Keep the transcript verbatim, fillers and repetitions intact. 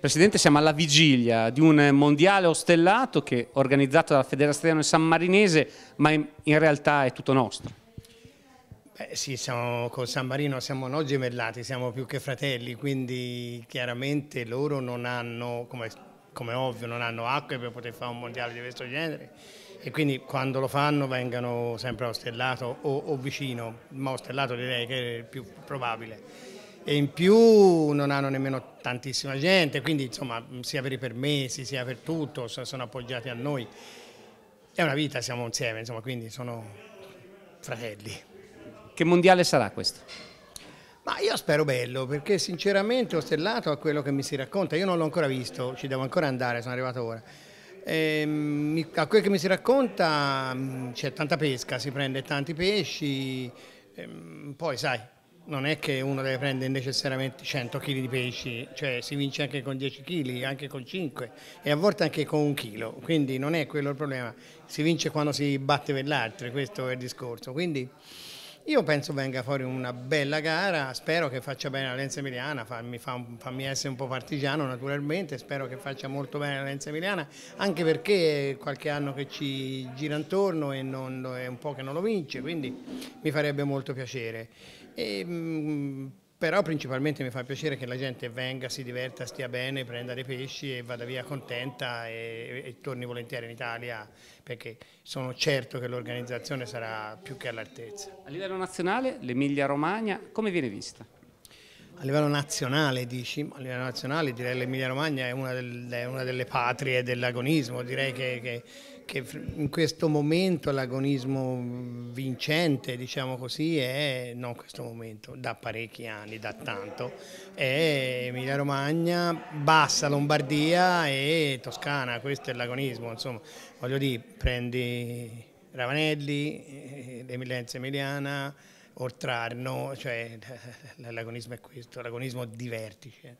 Presidente, siamo alla vigilia di un mondiale ostellato che è organizzato dalla Federazione San Marinese, ma in realtà è tutto nostro. Beh, sì, siamo con San Marino, siamo non gemellati, siamo più che fratelli, quindi chiaramente loro non hanno, come, come ovvio, non hanno acque per poter fare un mondiale di questo genere e quindi quando lo fanno vengano sempre a Ostellato o, o vicino, ma Ostellato direi che è il più probabile. E in più non hanno nemmeno tantissima gente, quindi insomma sia per i permessi sia per tutto sono appoggiati a noi. È una vita, siamo insieme, insomma, quindi sono fratelli. Che mondiale sarà questo? Ma io spero bello, perché sinceramente Ostellato a quello che mi si racconta, io non l'ho ancora visto, ci devo ancora andare, sono arrivato ora. E, a quel che mi si racconta c'è tanta pesca, si prende tanti pesci, poi sai... Non è che uno deve prendere necessariamente cento chili di pesci, cioè si vince anche con dieci chili, anche con cinque e a volte anche con un chilo, quindi non è quello il problema, si vince quando si batte per l'altro, questo è il discorso. Quindi io penso venga fuori una bella gara, spero che faccia bene la Lenza Emiliana, fammi, fammi essere un po' partigiano naturalmente, spero che faccia molto bene la Lenza Emiliana, anche perché è qualche anno che ci gira intorno e non, è un po' che non lo vince, quindi mi farebbe molto piacere. E, però principalmente mi fa piacere che la gente venga, si diverta, stia bene, prenda dei pesci e vada via contenta e, e torni volentieri in Italia, perché sono certo che l'organizzazione sarà più che all'altezza. A livello nazionale l'Emilia-Romagna come viene vista? A livello nazionale dici? A livello nazionale direi che l'Emilia-Romagna è una delle, una delle patrie dell'agonismo, direi che... che che in questo momento l'agonismo vincente, diciamo così, è, non questo momento, da parecchi anni, da tanto, è Emilia-Romagna, bassa Lombardia e Toscana, questo è l'agonismo, insomma, voglio dire, prendi Ravanelli, Lenza Emiliana, Oltrarno, cioè l'agonismo è questo, l'agonismo di vertice.